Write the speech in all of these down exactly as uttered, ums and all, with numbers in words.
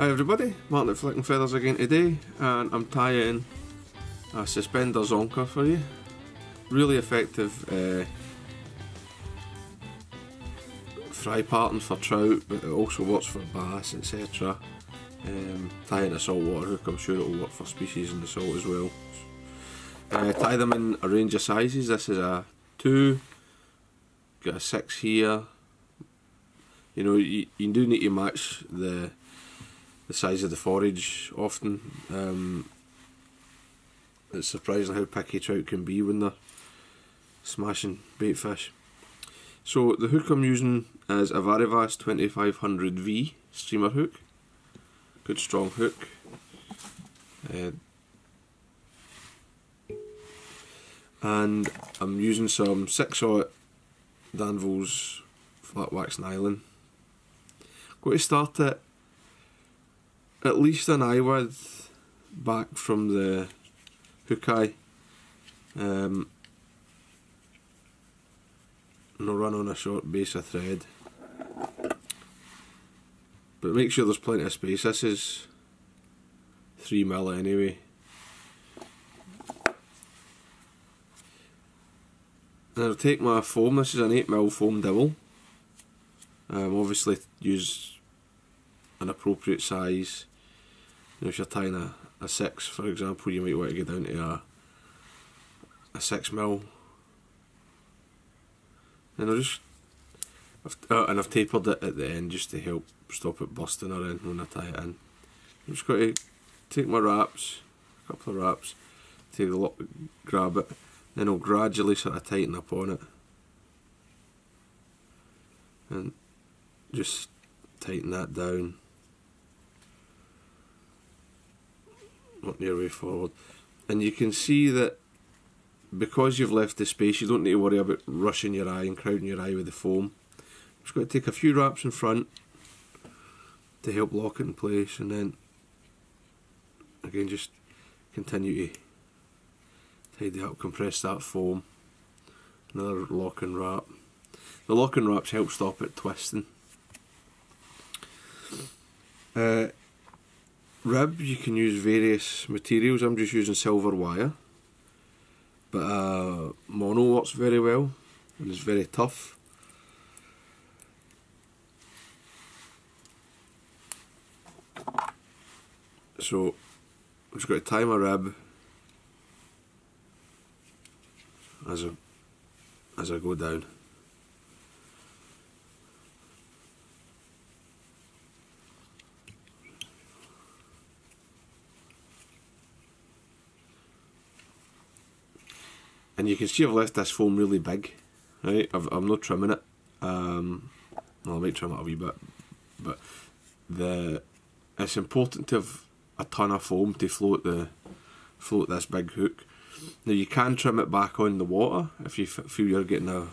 Hi everybody, Martin at Flicking Feathers again today, and I'm tying a Suspender Zonker for you. Really effective uh, fry pattern for trout, but it also works for bass, et cetera. Um, tying a saltwater hook, I'm sure it'll work for species in the salt as well. Uh, tie them in a range of sizes. This is a two, got a six here. You know, you, you do need to match the the size of the forage often. Um, it's surprising how picky trout can be when they're smashing bait fish. So the hook I'm using is a Varivas twenty-five hundred V streamer hook. Good strong hook. Uh, and I'm using some six aught Danville's flat wax nylon. I'm going to start it at least an eye width back from the hook eye, um, and I'll run on a short base of thread, but make sure there's plenty of space. This is three mil anyway, and I'll take my foam. This is an eight mil foam dowel. Um, obviously use an appropriate size. You know, if you're tying a, a six, for example, you might want to go down to a a six mil. And I just, I've, uh, and I've tapered it at the end just to help stop it busting around when I tie it in. I'm just going to take my wraps, a couple of wraps, take the lock, grab it, then I'll gradually sort of tighten up on it, and just tighten that down. Working your way forward, and you can see that because you've left the space, you don't need to worry about rushing your eye and crowding your eye with the foam. I'm just going to take a few wraps in front to help lock it in place, and then again just continue to tidy up, compress that foam, another lock and wrap. The lock and wraps help stop it twisting. Uh, Rib, you can use various materials. I'm just using silver wire, but uh, mono works very well and it's very tough. So I'm just going to tie my rib as I, as I go down. And you can see I've left this foam really big, right? I've, I'm not trimming it. Um, well, I might trim it a wee bit, but the it's important to have a ton of foam to float the float this big hook. Now you can trim it back on the water if you f feel you're getting a, uh,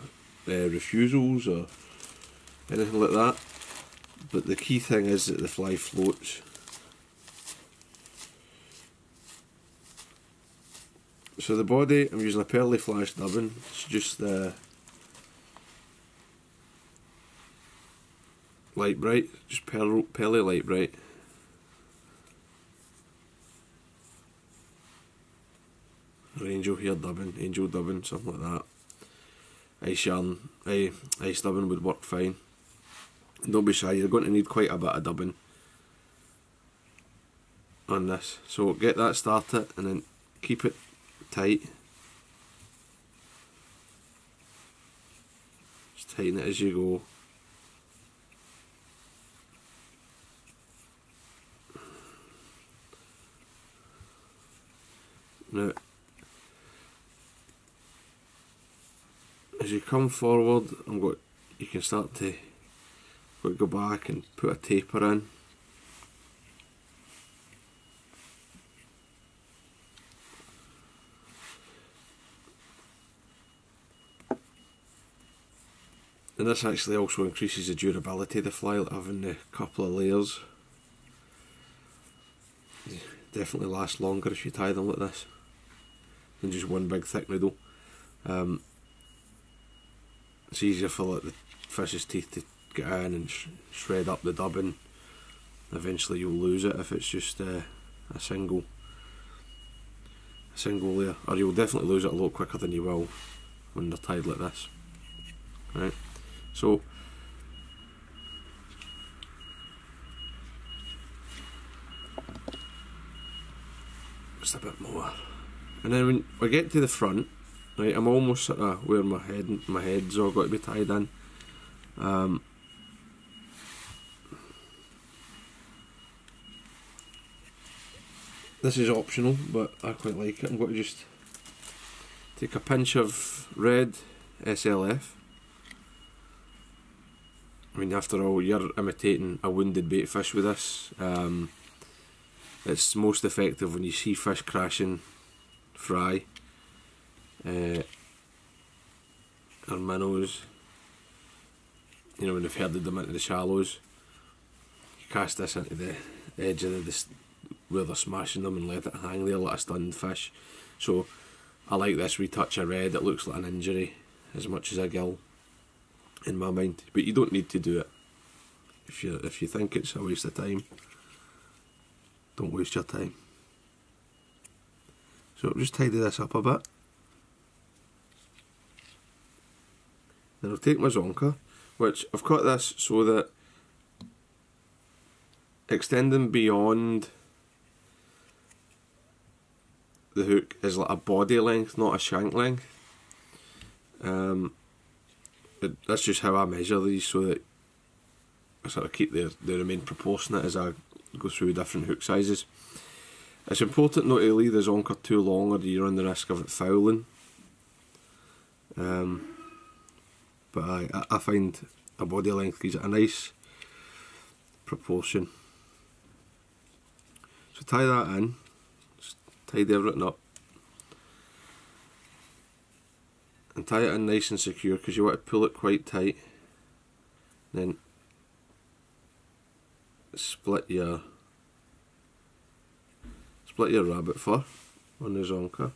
refusals or anything like that. But the key thing is that the fly floats. So the body, I'm using a pearly flash dubbing. It's just the uh, light bright, just pearl, pearly light bright. Or angel here dubbing, angel dubbing, something like that. Ice yarn, aye, ice dubbing would work fine. And don't be shy, you're going to need quite a bit of dubbing on this. So get that started and then keep it tight. Just tighten it as you go. Now, as you come forward, I'm going. You can start to go back and put a taper in. And this actually also increases the durability of the fly, like having a couple of layers. They definitely last longer if you tie them like this than just one big thick noodle. Um, it's easier for like the fish's teeth to get in and sh shred up the dubbing eventually you'll lose it if it's just uh, a single a single layer, or you'll definitely lose it a lot quicker than you will when they're tied like this. Right, so just a bit more, and then when I get to the front, right, I'm almost sort of where my head my head's all got to be tied in. Um, This is optional, but I quite like it. I'm going to just take a pinch of red S L F. I mean, after all, you're imitating a wounded bait fish with this. Um, it's most effective when you see fish crashing fry uh, or minnows. You know, when they've herded them into the shallows, you cast this into the edge of the where they're smashing them and let it hang there like a stunned fish. So I like this retouch of red. It looks like an injury as much as a gill in my mind, but you don't need to do it. If you if you think it's a waste of time, don't waste your time. So I'll just tidy this up a bit. Then I'll take my zonker, which I've cut this so that extending beyond the hook is like a body length, not a shank length. Um, it, that's just how I measure these, so that I sort of keep their they remain proportionate as I go through different hook sizes. It's important not to leave the zonker too long, or you run the risk of it fouling. Um, but I, I find a body length gives it a nice proportion. So tie that in. Tidy everything up and tie it in nice and secure, because you want to pull it quite tight. Then split your split your rabbit fur on the zonker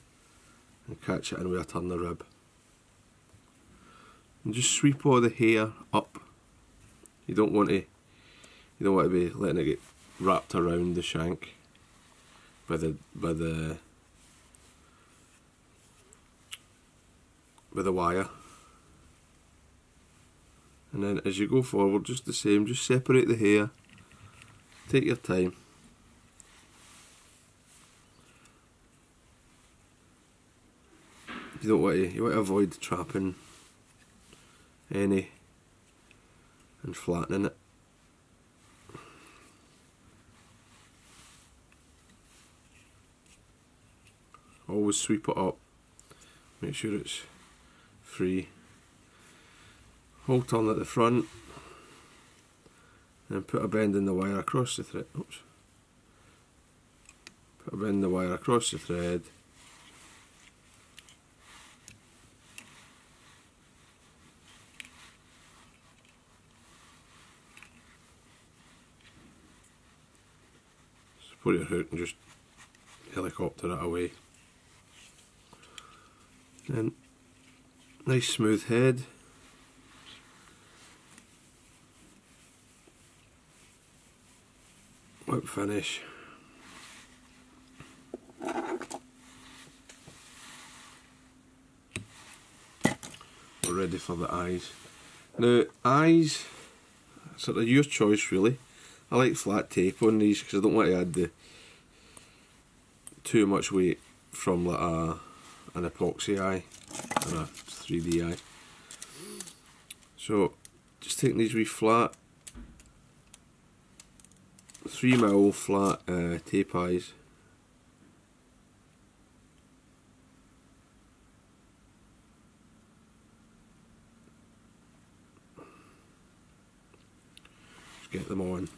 and catch it in with a turn of rib. And just sweep all the hair up. You don't want to you don't want to be letting it get wrapped around the shank by the by the by the wire. And then as you go forward, just the same, just separate the hair, take your time. You don't want to you want to avoid trapping any and flattening it. Always sweep it up, make sure it's free. Hold on at the front, and put a bend in the wire across the thread. Oops. Put a bend in the wire across the thread. Support your hook and just helicopter it away. Then, nice smooth head. Whip finish. We're ready for the eyes. Now, eyes, sort of your choice really. I like flat tape on these because I don't want to add the too much weight from like a an epoxy eye and a three D eye. So just taking these wee flat three mil flat uh, tape eyes. Just get them on.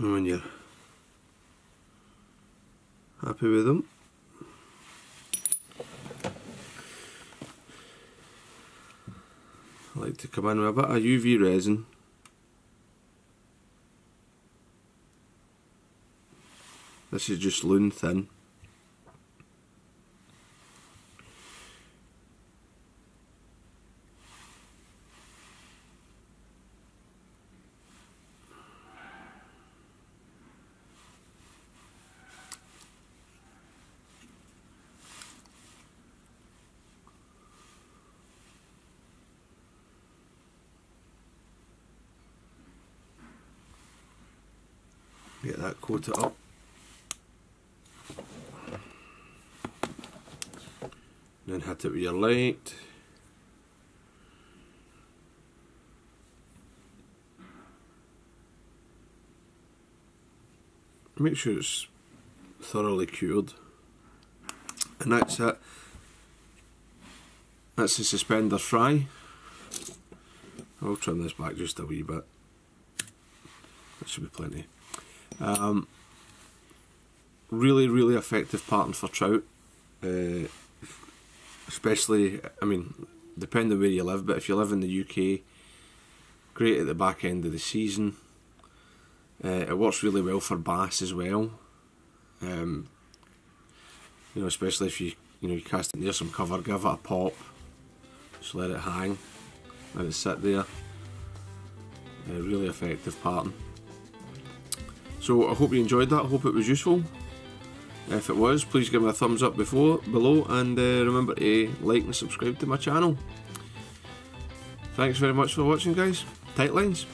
And when you're happy with them, I like to come in with a bit of U V resin. This is just Loon thin. Get that coated up. Then hit it with your light. Make sure it's thoroughly cured. And that's it. That's the suspender fry. I'll trim this back just a wee bit. That should be plenty. Um, really, really effective pattern for trout, uh, especially, I mean, depending where you live, but if you live in the U K, great at the back end of the season. Uh, it works really well for bass as well, um, you know, especially if you, you know, you cast it near some cover, give it a pop, just let it hang, let it sit there. Uh, really effective pattern. So I hope you enjoyed that, I hope it was useful. If it was, please give me a thumbs up before, below, and uh, remember to like and subscribe to my channel. Thanks very much for watching, guys. Tight lines.